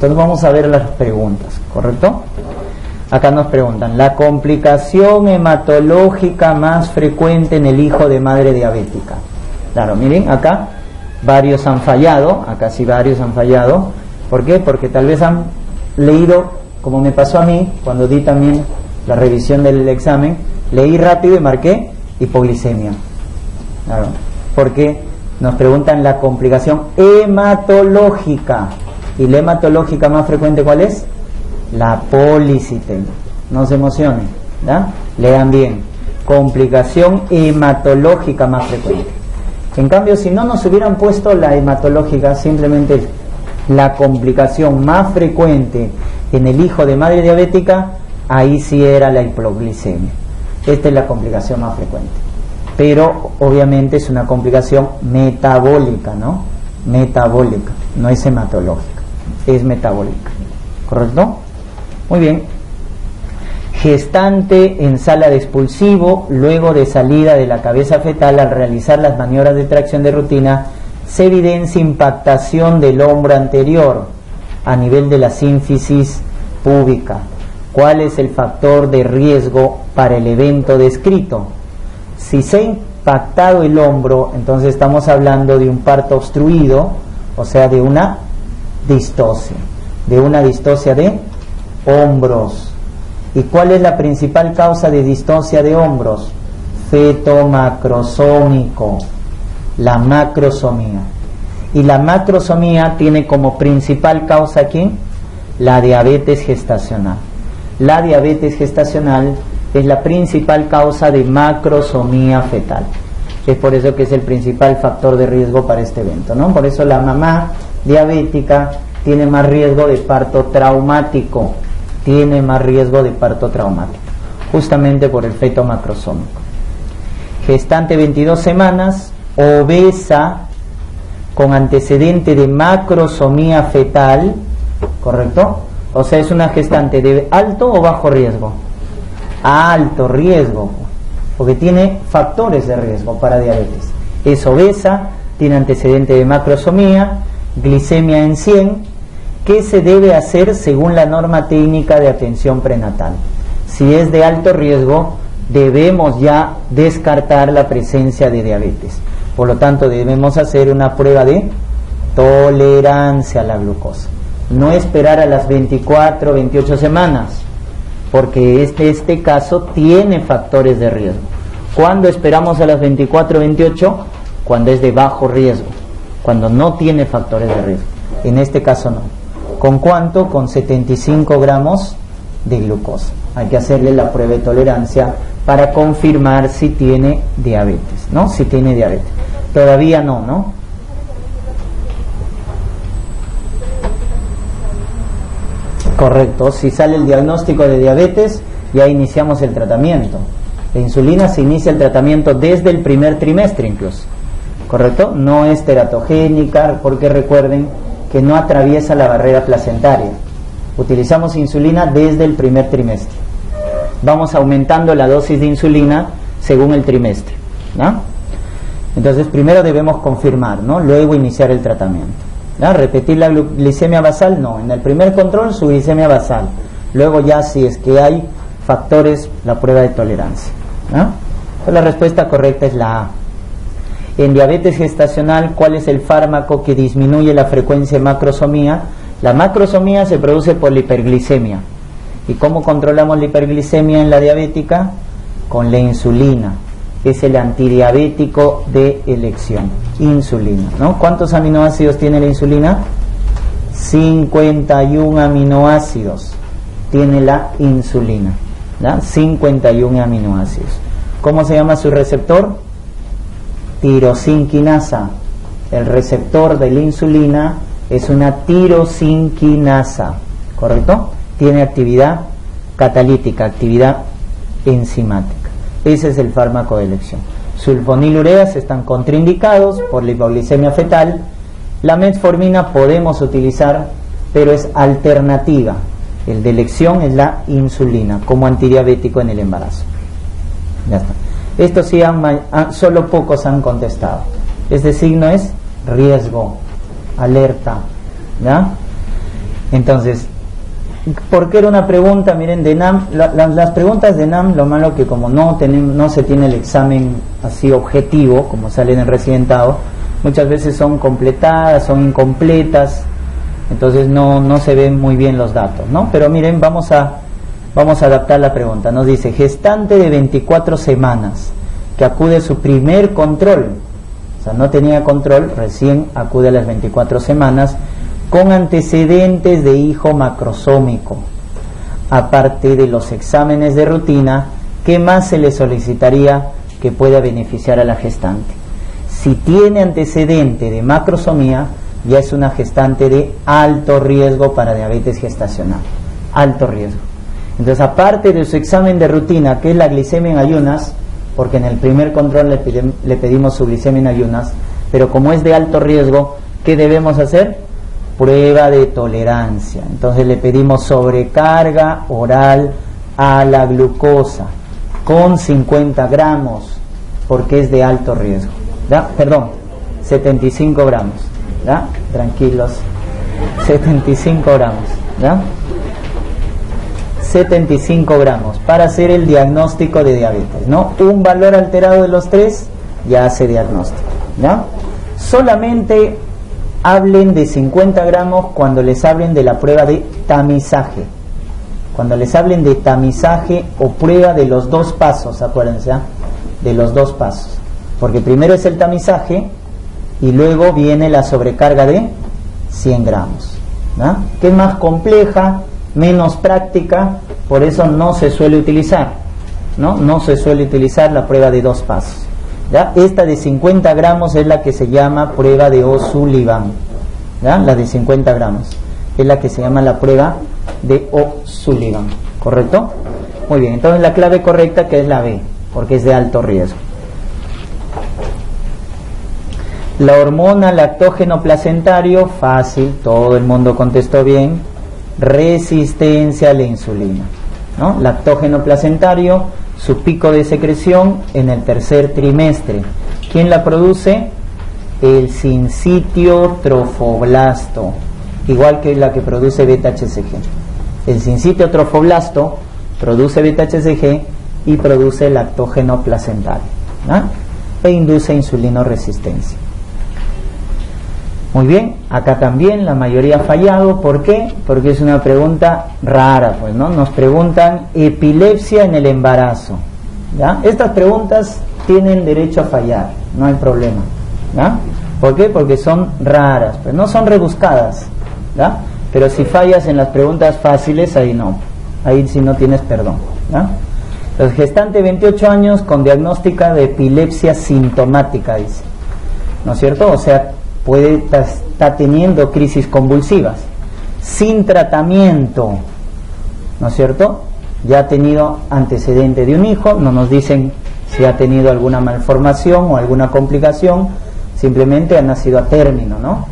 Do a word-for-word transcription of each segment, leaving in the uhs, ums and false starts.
Entonces vamos a ver las preguntas, ¿correcto? Acá nos preguntan, la complicación hematológica más frecuente en el hijo de madre diabética. Claro, miren, acá varios han fallado, acá sí varios han fallado. ¿Por qué? Porque tal vez han leído, como me pasó a mí, cuando di también la revisión del examen, leí rápido y marqué hipoglicemia. Claro, porque nos preguntan la complicación hematológica. ¿Y la hematológica más frecuente cuál es? La policitemia. No se emocionen, ¿da? Lean bien. Complicación hematológica más frecuente. En cambio, si no nos hubieran puesto la hematológica, simplemente la complicación más frecuente en el hijo de madre diabética, ahí sí era la hipoglicemia. Esta es la complicación más frecuente. Pero obviamente es una complicación metabólica, ¿no? Metabólica, no es hematológica, es metabólica. ¿Correcto? Muy bien. Gestante en sala de expulsivo, luego de salida de la cabeza fetal al realizar las maniobras de tracción de rutina, se evidencia impactación del hombro anterior a nivel de la sínfisis púbica. ¿Cuál es el factor de riesgo para el evento descrito? Si se ha impactado el hombro, entonces estamos hablando de un parto obstruido, o sea, de una distocia. de una distocia de hombros. ¿Y cuál es la principal causa de distocia de hombros? Feto macrosómico, la macrosomía. Y la macrosomía tiene como principal causa ¿quién? La diabetes gestacional. La diabetes gestacional es la principal causa de macrosomía fetal. Es por eso que es el principal factor de riesgo para este evento, ¿no? Por eso la mamá diabética tiene más riesgo de parto traumático, tiene más riesgo de parto traumático, justamente por el feto macrosómico. Gestante veintidós semanas, obesa, con antecedente de macrosomía fetal, ¿correcto? O sea, es una gestante de alto o bajo riesgo. Alto riesgo, porque tiene factores de riesgo para diabetes. Es obesa, tiene antecedente de macrosomía, glicemia en cien. ¿Qué se debe hacer según la norma técnica de atención prenatal? Si es de alto riesgo, debemos ya descartar la presencia de diabetes. Por lo tanto, debemos hacer una prueba de tolerancia a la glucosa. No esperar a las veinticuatro, veintiocho semanas, porque este, este caso tiene factores de riesgo. ¿Cuándo esperamos a las veinticuatro, veintiocho? Cuando es de bajo riesgo, cuando no tiene factores de riesgo. En este caso no. ¿Con cuánto? Con setenta y cinco gramos de glucosa. Hay que hacerle la prueba de tolerancia para confirmar si tiene diabetes, ¿no? Si tiene diabetes. Todavía no, ¿no? Correcto. Si sale el diagnóstico de diabetes, ya iniciamos el tratamiento. La insulina se inicia el tratamiento desde el primer trimestre incluso. ¿Correcto? No es teratogénica, porque recuerden que no atraviesa la barrera placentaria. Utilizamos insulina desde el primer trimestre. Vamos aumentando la dosis de insulina según el trimestre, ¿no? Entonces, primero debemos confirmar, ¿no? Luego iniciar el tratamiento, ¿no? Repetir la glicemia basal, no. En el primer control, su glicemia basal. Luego ya, si es que hay factores, la prueba de tolerancia, ¿no? Entonces, la respuesta correcta es la A. En diabetes gestacional, ¿cuál es el fármaco que disminuye la frecuencia de macrosomía? La macrosomía se produce por la hiperglicemia. ¿Y cómo controlamos la hiperglicemia en la diabética? Con la insulina. Es el antidiabético de elección. Insulina, ¿no? ¿Cuántos aminoácidos tiene la insulina? cincuenta y un aminoácidos tiene la insulina, ¿da? cincuenta y un aminoácidos. ¿Cómo se llama su receptor? Tirosinquinasa. El receptor de la insulina es una tirosinquinasa, ¿correcto? Tiene actividad catalítica, actividad enzimática. Ese es el fármaco de elección. Sulfonilureas están contraindicados por la hipoglicemia fetal. La metformina podemos utilizar, pero es alternativa. El de elección es la insulina como antidiabético en el embarazo. Ya está. Estos sí han, solo pocos han contestado. Este signo es riesgo, alerta, ¿ya? Entonces, ¿por qué era una pregunta? Miren, de N A M, la, la, las preguntas de N A M, lo malo que como no, tenemos, no se tiene el examen así objetivo, como sale en el residentado, muchas veces son completadas, son incompletas, entonces no, no se ven muy bien los datos, ¿no? Pero miren, vamos a, vamos a adaptar la pregunta. Nos dice, gestante de veinticuatro semanas, que acude a su primer control, o sea, no tenía control, recién acude a las veinticuatro semanas, con antecedentes de hijo macrosómico, aparte de los exámenes de rutina, ¿qué más se le solicitaría que pueda beneficiar a la gestante? Si tiene antecedente de macrosomía, ya es una gestante de alto riesgo para diabetes gestacional, alto riesgo. Entonces, aparte de su examen de rutina, que es la glicemia en ayunas, porque en el primer control le, pide, le pedimos su glicemia en ayunas, pero como es de alto riesgo, ¿qué debemos hacer? Prueba de tolerancia. Entonces le pedimos sobrecarga oral a la glucosa con cincuenta gramos, porque es de alto riesgo, ¿da? Perdón, setenta y cinco gramos, ¿da? Tranquilos, setenta y cinco gramos, ¿da? setenta y cinco gramos para hacer el diagnóstico de diabetes, ¿no? Un valor alterado de los tres ya hace diagnóstico, ¿da? Solamente hablen de cincuenta gramos cuando les hablen de la prueba de tamizaje. Cuando les hablen de tamizaje o prueba de los dos pasos, acuérdense, ¿eh? De los dos pasos. Porque primero es el tamizaje y luego viene la sobrecarga de cien gramos, ¿no? Que es más compleja, menos práctica, por eso no se suele utilizar, ¿no? No se suele utilizar la prueba de dos pasos, ¿ya? Esta de cincuenta gramos es la que se llama prueba de O'Sullivan, ¿ya? La de cincuenta gramos es la que se llama la prueba de O'Sullivan, ¿correcto? Muy bien, entonces la clave correcta que es la B, porque es de alto riesgo. La hormona lactógeno placentario, fácil, todo el mundo contestó bien. Resistencia a la insulina, ¿no? Lactógeno placentario, su pico de secreción en el tercer trimestre. ¿Quién la produce? El sincitiotrofoblasto, igual que la que produce beta H C G. El sincitiotrofoblasto produce beta H C G y produce lactógeno placentario, ¿no? E induce insulinoresistencia. Muy bien, acá también la mayoría ha fallado. ¿Por qué? Porque es una pregunta rara, pues, ¿no? Nos preguntan epilepsia en el embarazo, ¿ya? Estas preguntas tienen derecho a fallar, no hay problema, ¿ya? ¿Por qué? Porque son raras, pues no son rebuscadas, ¿ya? Pero si fallas en las preguntas fáciles, ahí no, ahí sí no tienes perdón, ¿ya? Los gestantes veintiocho años con diagnóstica de epilepsia sintomática, dice, ¿no es cierto? O sea, puede estar teniendo crisis convulsivas sin tratamiento, ¿no es cierto? Ya ha tenido antecedente de un hijo, no nos dicen si ha tenido alguna malformación o alguna complicación, simplemente ha nacido a término, ¿no?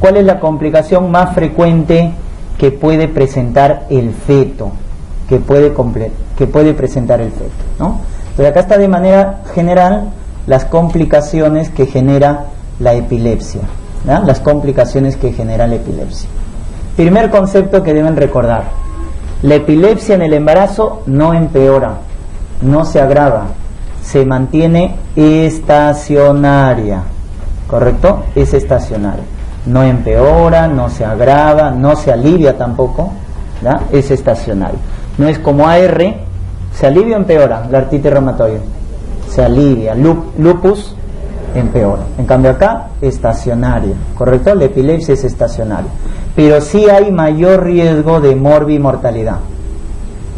¿Cuál es la complicación más frecuente que puede presentar el feto? Que puede, que puede presentar el feto, ¿no? Entonces acá está de manera general las complicaciones que genera la epilepsia, ¿ya? Las complicaciones que genera la epilepsia. Primer concepto que deben recordar: la epilepsia en el embarazo no empeora, no se agrava, se mantiene estacionaria, ¿correcto? Es estacionaria, no empeora, no se agrava, no se alivia tampoco, ¿ya? Es estacionaria, no es como A R, se alivia o empeora, la artritis reumatoide, se alivia, lupus empeora. En cambio acá, estacionaria, ¿correcto? La epilepsia es estacionaria, pero sí hay mayor riesgo de morbimortalidad,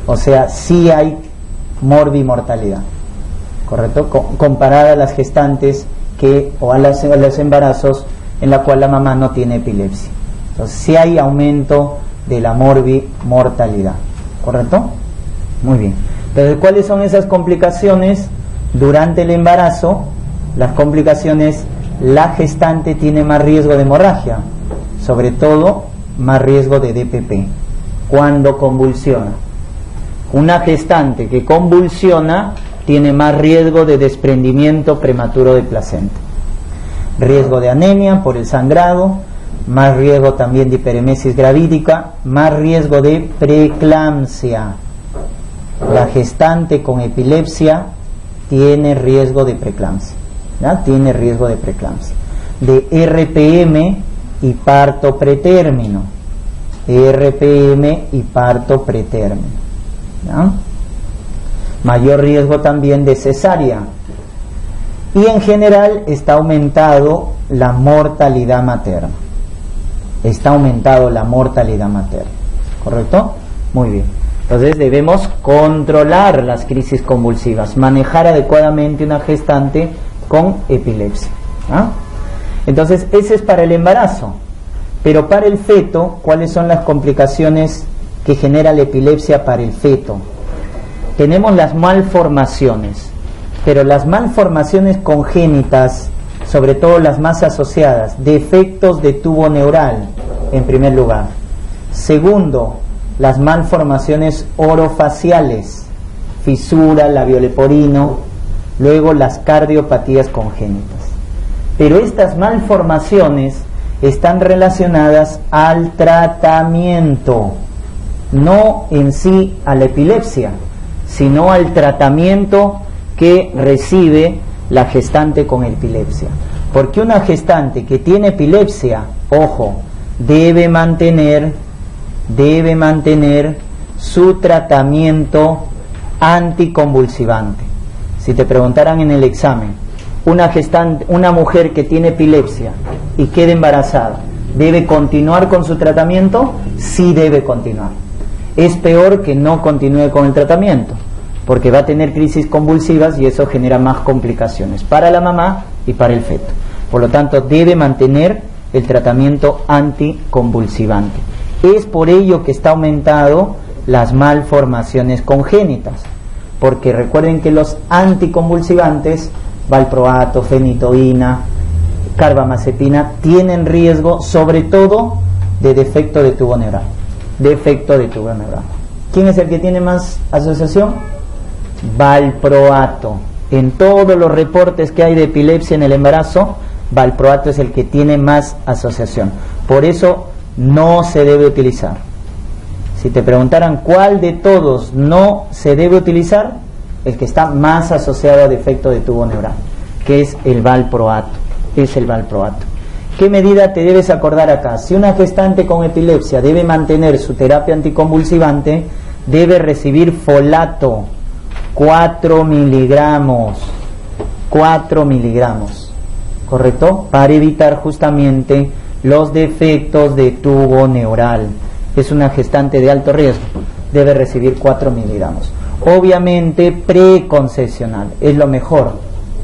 o sea, sí hay morbimortalidad, ¿correcto? Comparada a las gestantes que, o a, las, a los embarazos en la cual la mamá no tiene epilepsia. Entonces sí hay aumento de la morbimortalidad, ¿correcto? Muy bien. Entonces, ¿cuáles son esas complicaciones durante el embarazo? Las complicaciones, la gestante tiene más riesgo de hemorragia, sobre todo más riesgo de D P P, cuando convulsiona. Una gestante que convulsiona tiene más riesgo de desprendimiento prematuro de placenta, riesgo de anemia por el sangrado, más riesgo también de hiperemesis gravídica, más riesgo de preeclampsia. La gestante con epilepsia tiene riesgo de preeclampsia, ¿ya? Tiene riesgo de preeclampsia, de R P M y parto pretérmino, R P M y parto pretérmino, ¿ya? Mayor riesgo también de cesárea. Y en general está aumentado la mortalidad materna. Está aumentado la mortalidad materna, ¿correcto? Muy bien. Entonces debemos controlar las crisis convulsivas, manejar adecuadamente una gestante con epilepsia, ¿ah? Entonces ese es para el embarazo. Pero para el feto, ¿cuáles son las complicaciones que genera la epilepsia para el feto? Tenemos las malformaciones, pero las malformaciones congénitas, sobre todo las más asociadas, defectos de tubo neural, en primer lugar. Segundo, las malformaciones orofaciales, fisura, labio leporino, luego las cardiopatías congénitas. Pero estas malformaciones están relacionadas al tratamiento, no en sí a la epilepsia, sino al tratamiento que recibe la gestante con epilepsia. Porque una gestante que tiene epilepsia, ojo, debe mantener, debe mantener su tratamiento anticonvulsivante. Si te preguntaran en el examen, una gestante, una mujer que tiene epilepsia y queda embarazada, ¿debe continuar con su tratamiento? Sí, debe continuar. Es peor que no continúe con el tratamiento, porque va a tener crisis convulsivas y eso genera más complicaciones para la mamá y para el feto. Por lo tanto, debe mantener el tratamiento anticonvulsivante. Es por ello que está aumentado las malformaciones congénitas, porque recuerden que los anticonvulsivantes, valproato, fenitoína, carbamazepina, tienen riesgo sobre todo de defecto de tubo neural. Defecto de tubo neural. ¿Quién es el que tiene más asociación? Valproato. En todos los reportes que hay de epilepsia en el embarazo, valproato es el que tiene más asociación. Por eso no se debe utilizar. Si te preguntaran cuál de todos no se debe utilizar, el que está más asociado a defecto de tubo neural, que es el valproato. Es el valproato. ¿Qué medida te debes acordar acá? Si una gestante con epilepsia debe mantener su terapia anticonvulsivante, debe recibir folato, cuatro miligramos, cuatro miligramos, ¿correcto? Para evitar justamente los defectos de tubo neural. Es una gestante de alto riesgo, debe recibir cuatro miligramos. Obviamente preconcepcional, es lo mejor,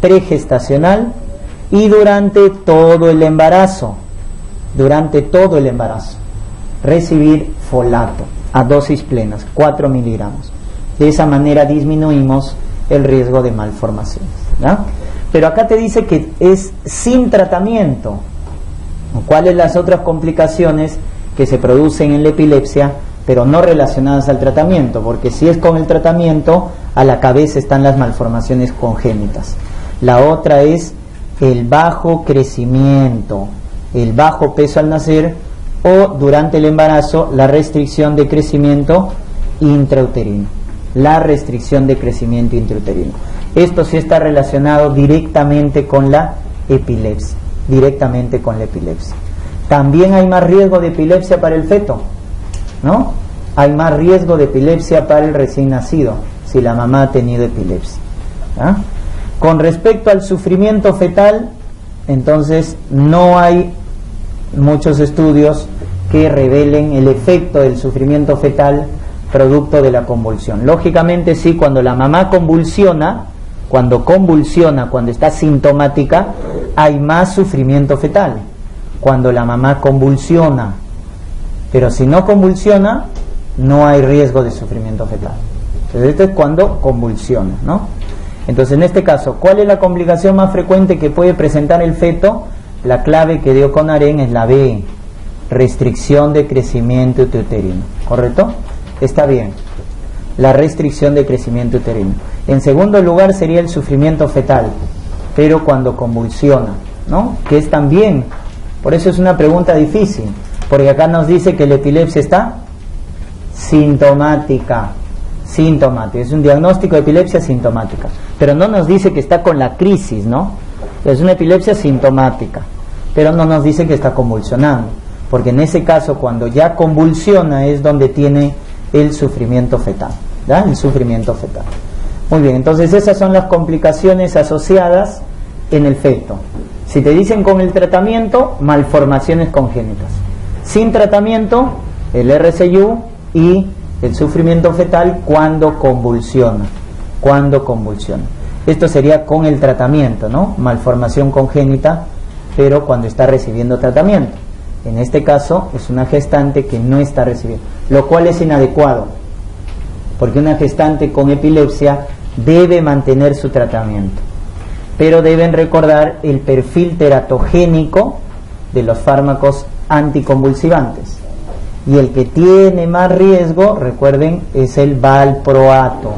pregestacional, y durante todo el embarazo, durante todo el embarazo, recibir folato a dosis plenas, cuatro miligramos. De esa manera disminuimos el riesgo de malformaciones, ¿no? Pero acá te dice que es sin tratamiento. ¿Cuáles las otras complicaciones que se producen en la epilepsia, pero no relacionadas al tratamiento? Porque si es con el tratamiento, a la cabeza están las malformaciones congénitas. La otra es el bajo crecimiento, el bajo peso al nacer o durante el embarazo, la restricción de crecimiento intrauterino, la restricción de crecimiento intrauterino. Esto sí está relacionado directamente con la epilepsia, directamente con la epilepsia. También hay más riesgo de epilepsia para el feto, ¿no? Hay más riesgo de epilepsia para el recién nacido si la mamá ha tenido epilepsia, ¿ah? Con respecto al sufrimiento fetal, entonces no hay muchos estudios que revelen el efecto del sufrimiento fetal producto de la convulsión. Lógicamente sí, cuando la mamá convulsiona, cuando convulsiona, cuando está sintomática, hay más sufrimiento fetal, cuando la mamá convulsiona. Pero si no convulsiona, no hay riesgo de sufrimiento fetal. Entonces esto es cuando convulsiona, ¿no? Entonces, en este caso, ¿cuál es la complicación más frecuente que puede presentar el feto? La clave que dio Conarén es la B, restricción de crecimiento uterino, ¿correcto? Está bien, la restricción de crecimiento uterino. En segundo lugar sería el sufrimiento fetal, pero cuando convulsiona, ¿no? Que es también Por eso es una pregunta difícil, porque acá nos dice que la epilepsia está sintomática. Sintomática, es un diagnóstico de epilepsia sintomática, pero no nos dice que está con la crisis, ¿no? Es una epilepsia sintomática, pero no nos dice que está convulsionando, porque en ese caso cuando ya convulsiona es donde tiene el sufrimiento fetal, ¿verdad? El sufrimiento fetal. Muy bien, entonces esas son las complicaciones asociadas en el feto. Si te dicen con el tratamiento, malformaciones congénitas. Sin tratamiento, el R C U y el sufrimiento fetal cuando convulsiona. Cuando convulsiona. Esto sería con el tratamiento, ¿no? Malformación congénita, pero cuando está recibiendo tratamiento. En este caso, es una gestante que no está recibiendo, lo cual es inadecuado, porque una gestante con epilepsia debe mantener su tratamiento, pero deben recordar el perfil teratogénico de los fármacos anticonvulsivantes, y el que tiene más riesgo, recuerden, es el valproato,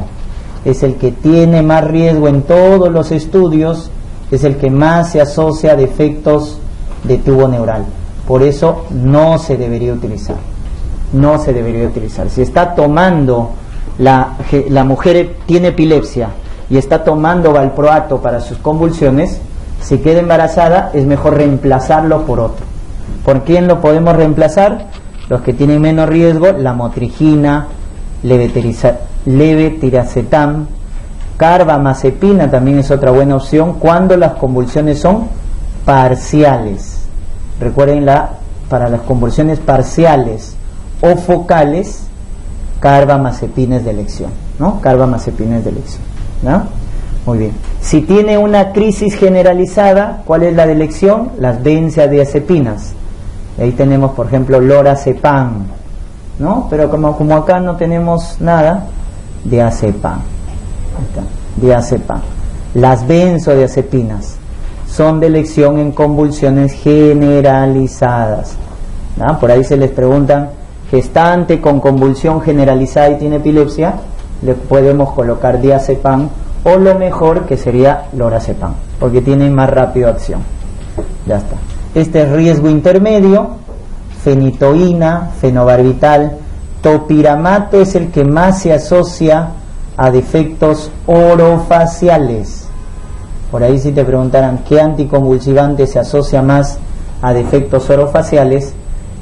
es el que tiene más riesgo en todos los estudios, es el que más se asocia a defectos de tubo neural, por eso no se debería utilizar, no se debería utilizar. Si está tomando, la, la mujer tiene epilepsia, y está tomando valproato para sus convulsiones, si queda embarazada es mejor reemplazarlo por otro. ¿Por quién lo podemos reemplazar? Los que tienen menos riesgo, la motrigina, levetiracetam, carbamazepina también es otra buena opción cuando las convulsiones son parciales. Recuerden, la, para las convulsiones parciales o focales, carbamazepina es de elección, ¿no? Carbamazepina es de elección. ¿No? Muy bien. Si tiene una crisis generalizada, ¿cuál es la de elección? Las benzodiazepinas. Ahí tenemos, por ejemplo, lorazepam, ¿no? Pero como, como acá no tenemos nada, diazepam. Diazepam. Las benzodiazepinas son de elección en convulsiones generalizadas, ¿no? Por ahí se les preguntan, gestante con convulsión generalizada y tiene epilepsia, le podemos colocar diazepam o lo mejor que sería lorazepam, porque tiene más rápido acción. Ya está. Este es riesgo intermedio, fenitoína, fenobarbital, topiramato es el que más se asocia a defectos orofaciales. Por ahí si te preguntaran qué anticonvulsivante se asocia más a defectos orofaciales,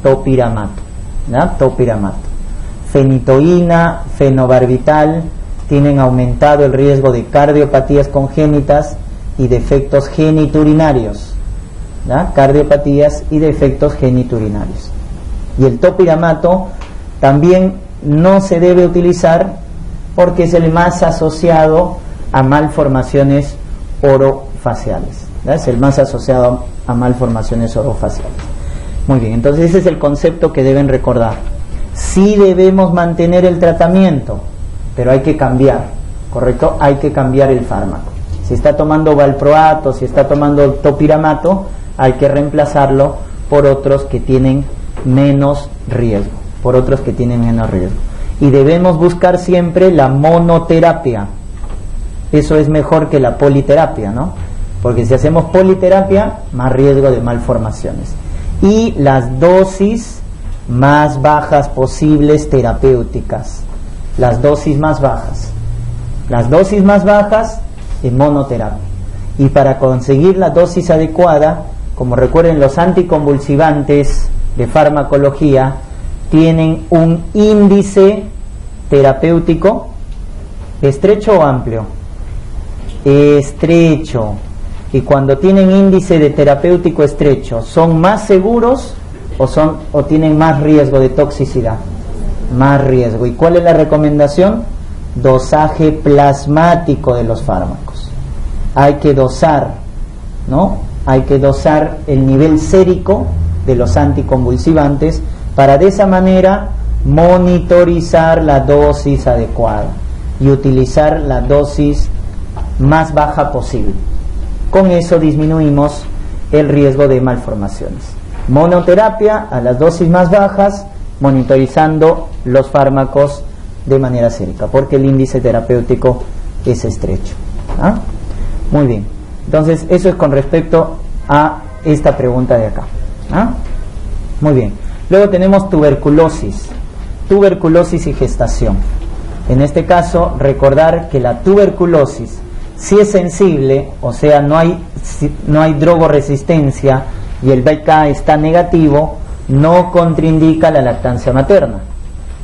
topiramato, ¿no? Topiramato. Fenitoína, fenobarbital tienen aumentado el riesgo de cardiopatías congénitas y defectos geniturinarios, ¿no? Cardiopatías y defectos geniturinarios. Y el topiramato también no se debe utilizar porque es el más asociado a malformaciones orofaciales, ¿no? Es el más asociado a malformaciones orofaciales. Muy bien, entonces ese es el concepto que deben recordar. Sí debemos mantener el tratamiento, pero hay que cambiar, ¿correcto? Hay que cambiar el fármaco. Si está tomando valproato, si está tomando topiramato, hay que reemplazarlo por otros que tienen menos riesgo, por otros que tienen menos riesgo. Y debemos buscar siempre la monoterapia. Eso es mejor que la politerapia, ¿no? Porque si hacemos politerapia, más riesgo de malformaciones. Y las dosis más bajas posibles terapéuticas, las dosis más bajas las dosis más bajas en monoterapia. Y para conseguir la dosis adecuada, como recuerden, los anticonvulsivantes de farmacología tienen un índice terapéutico estrecho o amplio, estrecho, y cuando tienen índice de terapéutico estrecho son más seguros o son o tienen más riesgo de toxicidad, más riesgo. ¿Y cuál es la recomendación? Dosaje plasmático de los fármacos. Hay que dosar, ¿no? Hay que dosar el nivel sérico de los anticonvulsivantes para de esa manera monitorizar la dosis adecuada y utilizar la dosis más baja posible. Con eso disminuimos el riesgo de malformaciones. Monoterapia a las dosis más bajas, monitorizando los fármacos de manera sérica, porque el índice terapéutico es estrecho, ¿ah? Muy bien, entonces eso es con respecto a esta pregunta de acá. ¿Ah? Muy bien. Luego tenemos tuberculosis, tuberculosis y gestación. En este caso, recordar que la tuberculosis sí es sensible, o sea, no hay, no hay drogoresistencia y el B K está negativo, no contraindica la lactancia materna.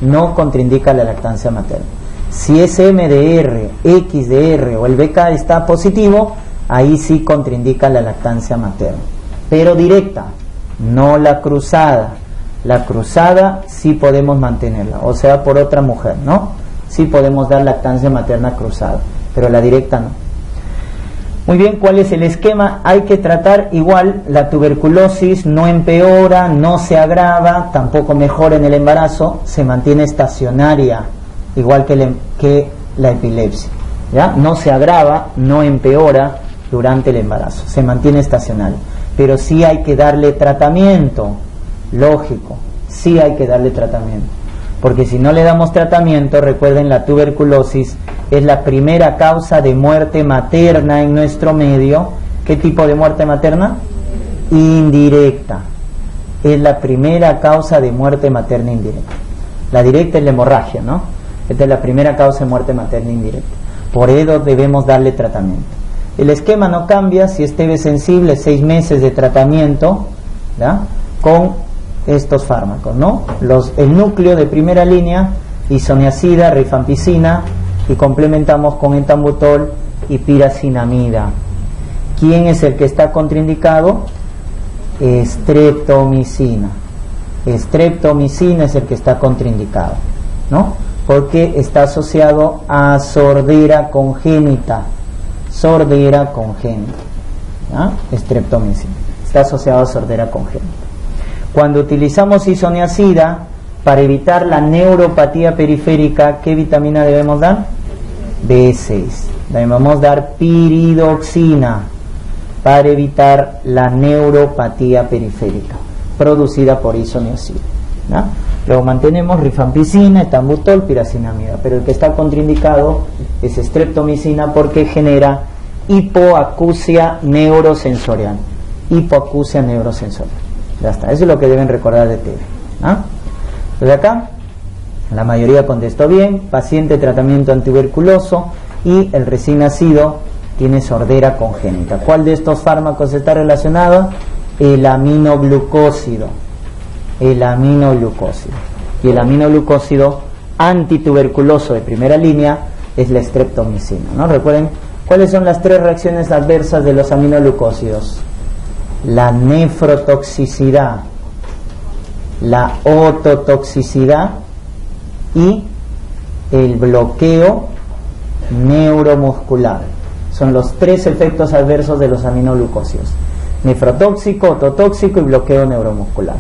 No contraindica la lactancia materna. Si es M D R, X D R o el B K está positivo, ahí sí contraindica la lactancia materna. Pero directa, no la cruzada. La cruzada sí podemos mantenerla, o sea, por otra mujer, ¿no? Sí podemos dar lactancia materna cruzada, pero la directa no. Muy bien, ¿cuál es el esquema? Hay que tratar igual, la tuberculosis no empeora, no se agrava, tampoco mejora en el embarazo, se mantiene estacionaria, igual que, le, que la epilepsia, ¿ya? No se agrava, no empeora durante el embarazo, se mantiene estacionaria. Pero sí hay que darle tratamiento, lógico, sí hay que darle tratamiento. Porque si no le damos tratamiento, recuerden, la tuberculosis es la primera causa de muerte materna en nuestro medio. ¿Qué tipo de muerte materna? Indirecta. Es la primera causa de muerte materna indirecta. La directa es la hemorragia, ¿no? Esta es la primera causa de muerte materna indirecta. Por ello debemos darle tratamiento. El esquema no cambia, si es T B sensible, seis meses de tratamiento, ¿ya? Con estos fármacos, ¿no? Los, el núcleo de primera línea, isoniazida, rifampicina, y complementamos con etambutol y piracinamida. ¿Quién es el que está contraindicado? Estreptomicina. Estreptomicina es el que está contraindicado, ¿no? Porque está asociado a sordera congénita. Sordera congénita, ¿ya? Estreptomicina. Está asociado a sordera congénita. Cuando utilizamos isoniazida para evitar la neuropatía periférica, ¿qué vitamina debemos dar? B seis. Debemos dar piridoxina para evitar la neuropatía periférica producida por isoniazida, ¿no? Luego mantenemos rifampicina, etambutol, piracinamida, pero el que está contraindicado es estreptomicina porque genera hipoacusia neurosensorial. Hipoacusia neurosensorial. Ya está, eso es lo que deben recordar de T B, ¿no? Entonces acá, la mayoría contestó bien, paciente tratamiento antiuberculoso y el recién nacido tiene sordera congénita. ¿Cuál de estos fármacos está relacionado? El aminoglucósido. El aminoglucósido. Y el aminoglucósido antituberculoso de primera línea es la estreptomicina, ¿no? Recuerden, ¿cuáles son las tres reacciones adversas de los aminoglucósidos? La nefrotoxicidad, la ototoxicidad y el bloqueo neuromuscular. Son los tres efectos adversos de los aminoglucósidos: nefrotóxico, ototóxico y bloqueo neuromuscular.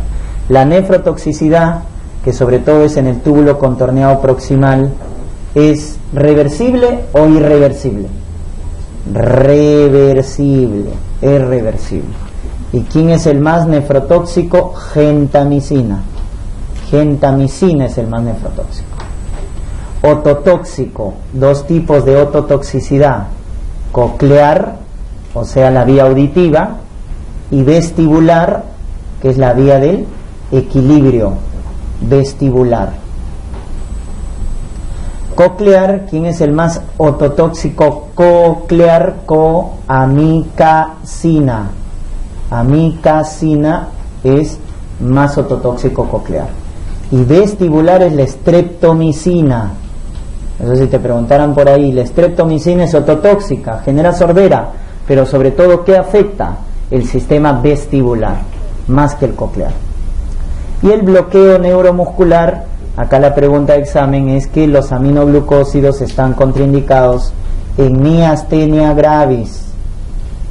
La nefrotoxicidad, que sobre todo es en el túbulo contorneado proximal, ¿es reversible o irreversible? Reversible, es reversible. ¿Y quién es el más nefrotóxico? Gentamicina. Gentamicina es el más nefrotóxico. Ototóxico, dos tipos de ototoxicidad: coclear, o sea la vía auditiva, y vestibular, que es la vía del equilibrio vestibular. Coclear, ¿quién es el más ototóxico? Coclear, coamicacina. Amicacina es más ototóxico coclear. Y vestibular es la estreptomicina. Eso, si te preguntaran por ahí, la estreptomicina es ototóxica, genera sordera, pero sobre todo, ¿qué afecta? El sistema vestibular, más que el coclear. Y el bloqueo neuromuscular, acá la pregunta de examen es que los aminoglucósidos están contraindicados en miastenia gravis.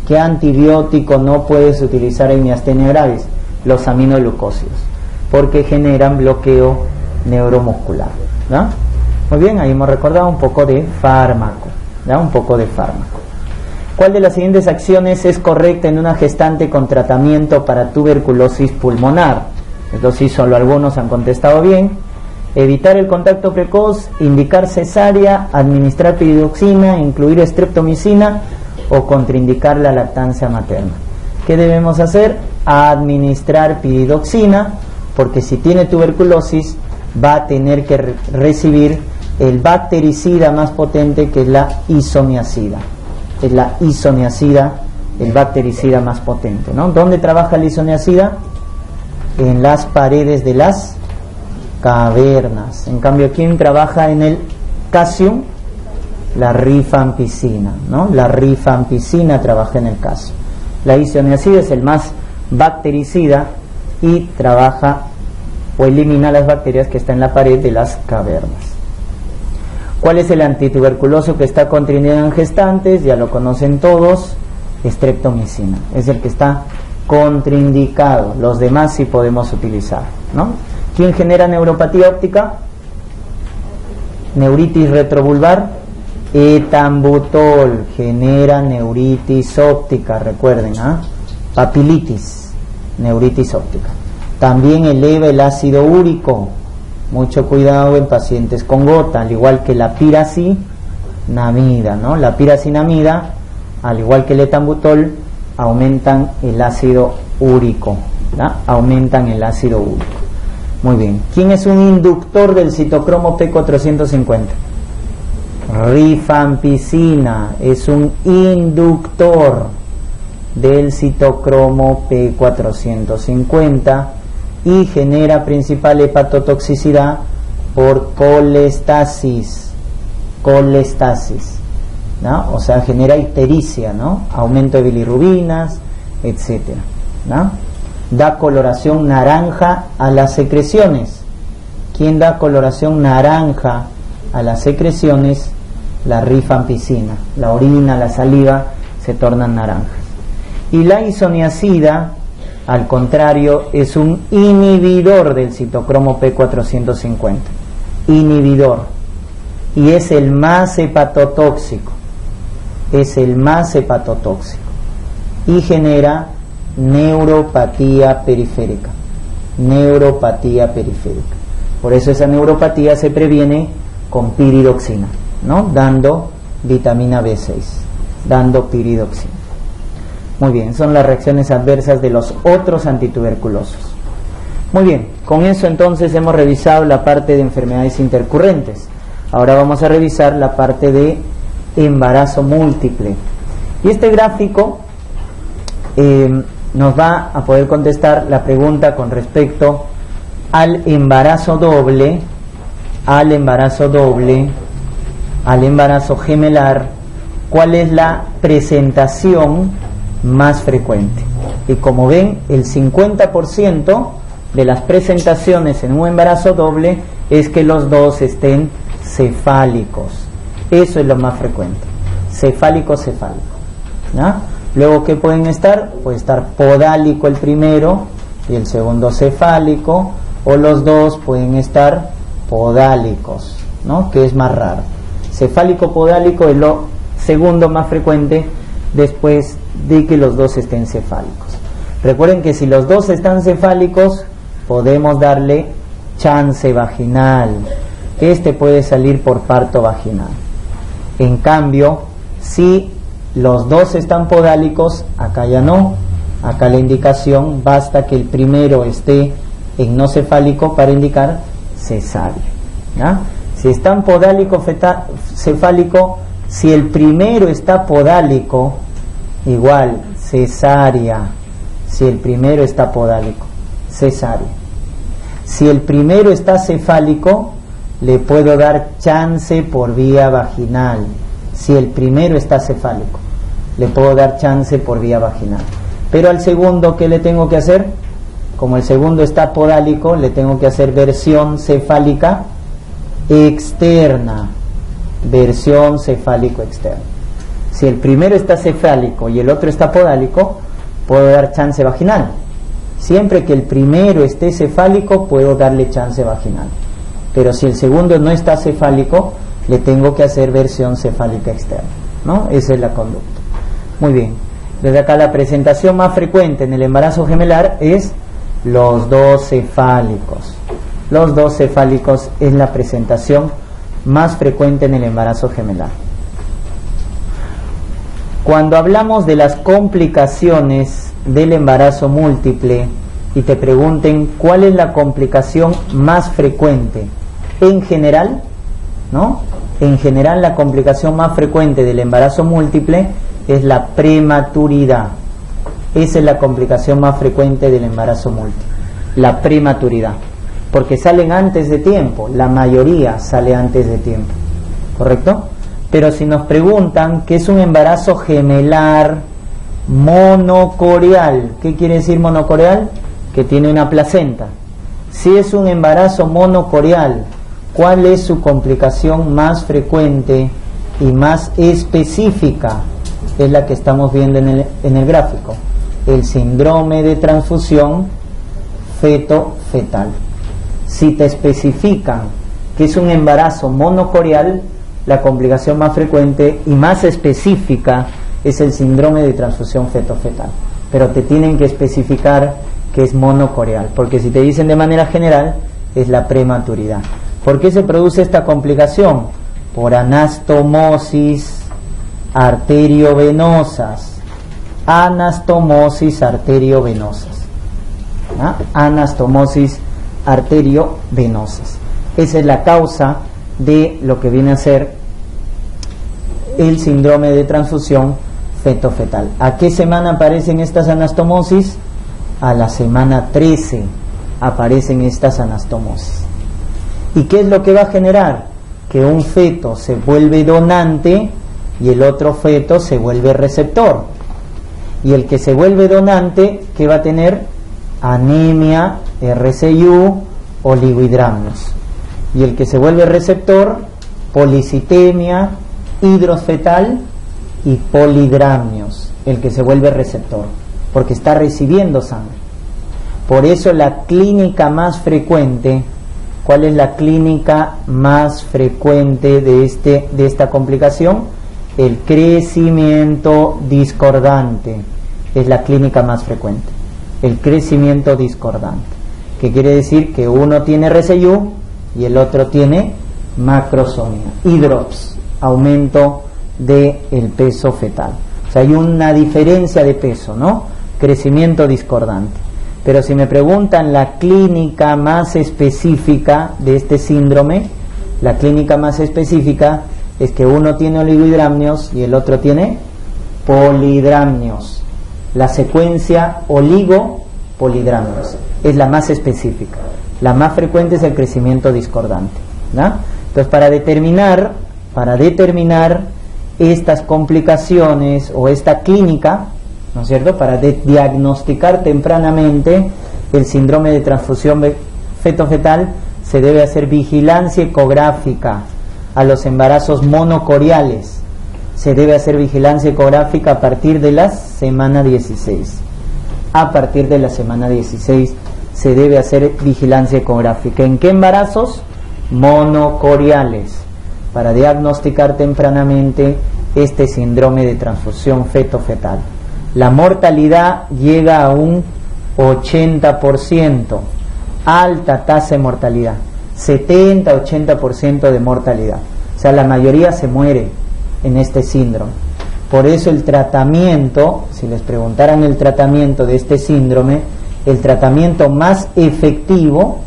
¿Qué antibiótico no puedes utilizar en miastenia gravis? Los aminoglucósidos, porque generan bloqueo neuromuscular, ¿no? Muy bien, ahí hemos recordado un poco de fármaco, ¿no? Un poco de fármaco. ¿Cuál de las siguientes acciones es correcta en una gestante con tratamiento para tuberculosis pulmonar? Entonces sí, solo algunos han contestado bien. Evitar el contacto precoz, indicar cesárea, administrar piridoxina, incluir estreptomicina o contraindicar la lactancia materna. ¿Qué debemos hacer? a administrar piridoxina, porque si tiene tuberculosis va a tener que re recibir el bactericida más potente, que es la isoniazida. Es la isoniazida, el bactericida más potente, ¿no? ¿Dónde trabaja la isoniazida? En las paredes de las cavernas. En cambio, ¿quién trabaja en el casium? La rifampicina, ¿no? La rifampicina trabaja en el casium. La isoniazida es el más bactericida y trabaja o elimina las bacterias que están en la pared de las cavernas. ¿Cuál es el antituberculoso que está contraindicado en gestantes? Ya lo conocen todos, estreptomicina. Es el que está contraindicado. Los demás sí podemos utilizar, ¿no? ¿Quién genera neuropatía óptica? Neuritis retrovulvar. Etambutol genera neuritis óptica, recuerden, ¿ah? Papilitis, neuritis óptica. También eleva el ácido úrico. Mucho cuidado en pacientes con gota, al igual que la piracinamida, ¿no? La piracinamida, al igual que el etambutol, aumentan el ácido úrico, ¿da? Aumentan el ácido úrico. Muy bien. ¿Quién es un inductor del citocromo P cuatrocientos cincuenta? Rifampicina es un inductor del citocromo P cuatrocientos cincuenta. Y genera principal hepatotoxicidad por colestasis, colestasis, ¿no? O sea, genera ictericia, ¿no? Aumento de bilirrubinas, etcétera, ¿no? Da coloración naranja a las secreciones. ¿Quién da coloración naranja a las secreciones? La rifampicina. La orina, la saliva se tornan naranjas. Y la isoniazida, al contrario, es un inhibidor del citocromo P cuatrocientos cincuenta, inhibidor, y es el más hepatotóxico, es el más hepatotóxico, y genera neuropatía periférica, neuropatía periférica. Por eso esa neuropatía se previene con piridoxina, ¿no? Dando vitamina B seis, dando piridoxina. Muy bien, son las reacciones adversas de los otros antituberculosos. Muy bien, con eso entonces hemos revisado la parte de enfermedades intercurrentes. Ahora vamos a revisar la parte de embarazo múltiple. Y este gráfico eh, nos va a poder contestar la pregunta con respecto al embarazo doble, al embarazo doble, al embarazo gemelar, cuál es la presentación más frecuente. Y como ven, el cincuenta por ciento de las presentaciones en un embarazo doble es que los dos estén cefálicos. Eso es lo más frecuente, cefálico cefálico, ¿no? Luego, ¿qué pueden estar? Puede estar podálico el primero y el segundo cefálico, o los dos pueden estar podálicos, ¿no? Que es más raro. Cefálico podálico es lo segundo más frecuente, después de que los dos estén cefálicos. Recuerden que si los dos están cefálicos, podemos darle chance vaginal. Este puede salir por parto vaginal. En cambio, si los dos están podálicos, acá ya no. Acá la indicación, basta que el primero esté en no cefálico para indicar cesárea, ¿ya? Si están podálico feta, cefálico, si el primero está podálico, igual, cesárea. Si el primero está podálico, cesárea. Si el primero está cefálico, le puedo dar chance por vía vaginal. Si el primero está cefálico, le puedo dar chance por vía vaginal. Pero al segundo, ¿qué le tengo que hacer? Como el segundo está podálico, le tengo que hacer versión cefálica externa. Versión cefálico externa. Si el primero está cefálico y el otro está podálico, puedo dar chance vaginal. Siempre que el primero esté cefálico, puedo darle chance vaginal. Pero si el segundo no está cefálico, le tengo que hacer versión cefálica externa, ¿no? Esa es la conducta. Muy bien. Desde acá la presentación más frecuente en el embarazo gemelar es los dos cefálicos. Los dos cefálicos es la presentación más frecuente en el embarazo gemelar. Cuando hablamos de las complicaciones del embarazo múltiple y te pregunten cuál es la complicación más frecuente, en general, ¿no? En general la complicación más frecuente del embarazo múltiple es la prematuridad. Esa es la complicación más frecuente del embarazo múltiple, la prematuridad, porque salen antes de tiempo, la mayoría sale antes de tiempo, ¿correcto? Pero si nos preguntan qué es un embarazo gemelar monocorial, ¿qué quiere decir monocorial? Que tiene una placenta. Si es un embarazo monocorial, ¿cuál es su complicación más frecuente y más específica? Es la que estamos viendo en el, en el gráfico, el síndrome de transfusión feto-fetal. Si te especifican que es un embarazo monocorial, la complicación más frecuente y más específica es el síndrome de transfusión feto-fetal, pero te tienen que especificar que es monocorial, porque si te dicen de manera general, es la prematuridad. ¿Por qué se produce esta complicación? Por anastomosis arteriovenosas, anastomosis arteriovenosas, ¿ah? anastomosis arteriovenosas. Esa es la causa de lo que viene a ser el síndrome de transfusión feto-fetal. ¿A qué semana aparecen estas anastomosis? A la semana trece aparecen estas anastomosis. ¿Y qué es lo que va a generar? Que un feto se vuelve donante y el otro feto se vuelve receptor. Y el que se vuelve donante, ¿qué va a tener? Anemia, R C U, oligohidramnios. Y el que se vuelve receptor, policitemia, hidrosfetal y polidramnios. El que se vuelve receptor, porque está recibiendo sangre. Por eso la clínica más frecuente, ¿cuál es la clínica más frecuente de, este, de esta complicación? El crecimiento discordante es la clínica más frecuente. El crecimiento discordante, que quiere decir que uno tiene R C U y el otro tiene macrosomía, hidrops, aumento del peso fetal. O sea, hay una diferencia de peso, ¿no? Crecimiento discordante. Pero si me preguntan la clínica más específica de este síndrome, la clínica más específica es que uno tiene oligohidramnios y el otro tiene polidramnios. La secuencia oligo-polidramnios es la más específica. La más frecuente es el crecimiento discordante, ¿no? Entonces, para determinar, para determinar estas complicaciones o esta clínica, ¿no es cierto?, para diagnosticar tempranamente el síndrome de transfusión feto-fetal, se debe hacer vigilancia ecográfica. A los embarazos monocoriales se debe hacer vigilancia ecográfica a partir de la semana dieciséis. A partir de la semana dieciséis se debe hacer vigilancia ecográfica. ¿En qué embarazos? Monocoriales, para diagnosticar tempranamente este síndrome de transfusión feto-fetal. La mortalidad llega a un ochenta por ciento, alta tasa de mortalidad, setenta a ochenta por ciento de mortalidad. O sea, la mayoría se muere en este síndrome. Por eso el tratamiento, si les preguntaran el tratamiento de este síndrome, el tratamiento más efectivo,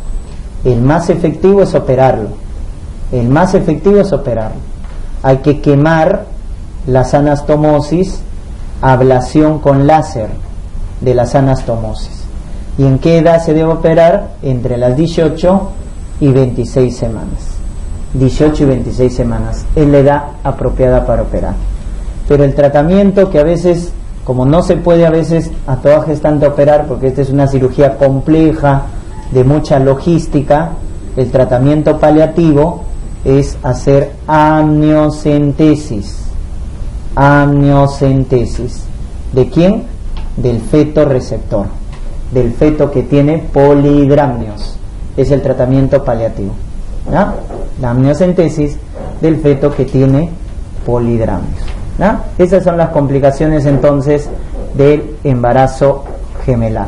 el más efectivo es operarlo. El más efectivo es operarlo. Hay que quemar las anastomosis, ablación con láser de las anastomosis. ¿Y en qué edad se debe operar? Entre las dieciocho y veintiséis semanas. dieciocho y veintiséis semanas es la edad apropiada para operar. Pero el tratamiento que a veces, como no se puede a veces a toda gestante operar, porque esta es una cirugía compleja, de mucha logística, el tratamiento paliativo es hacer amniocentesis. Amniocentesis. ¿De quién? Del feto receptor, del feto que tiene polidramnios. Es el tratamiento paliativo, ¿no? La amniocentesis del feto que tiene polidramnios, ¿no? Esas son las complicaciones entonces del embarazo gemelar.